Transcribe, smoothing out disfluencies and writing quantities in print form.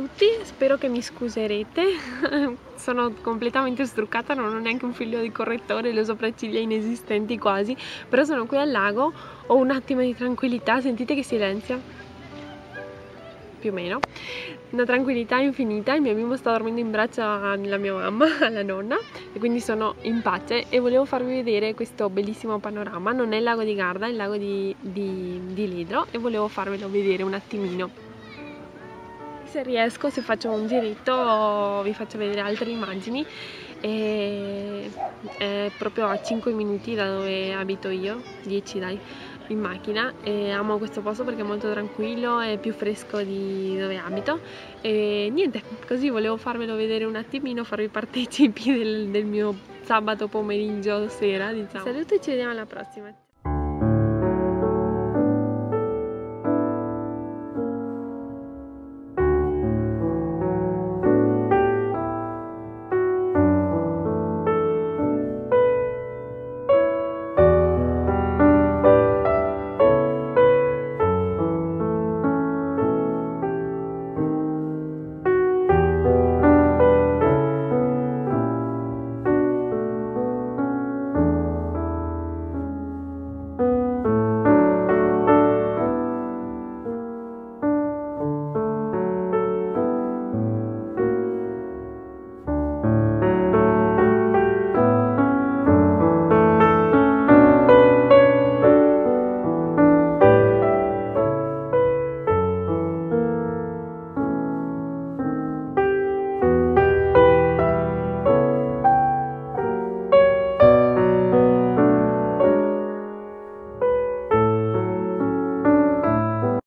tutti, spero che mi scuserete, sono completamente struccata, non ho neanche un figlio di correttore, le sopracciglia inesistenti quasi, però sono qui al lago, ho un attimo di tranquillità, sentite che silenzio, più o meno, una tranquillità infinita, il mio bimbo sta dormendo in braccio alla mia mamma, alla nonna, e quindi sono in pace e volevo farvi vedere questo bellissimo panorama, non è il lago di Garda, è il lago di Ledro e volevo farvelo vedere un attimino. Se riesco, se faccio un giretto, vi faccio vedere altre immagini. È proprio a 5 minuti da dove abito io, 10 dai, in macchina, e amo questo posto perché è molto tranquillo, è più fresco di dove abito e niente, così volevo farvelo vedere un attimino, farvi partecipi del mio sabato pomeriggio sera, diciamo. Saluto e ci vediamo alla prossima.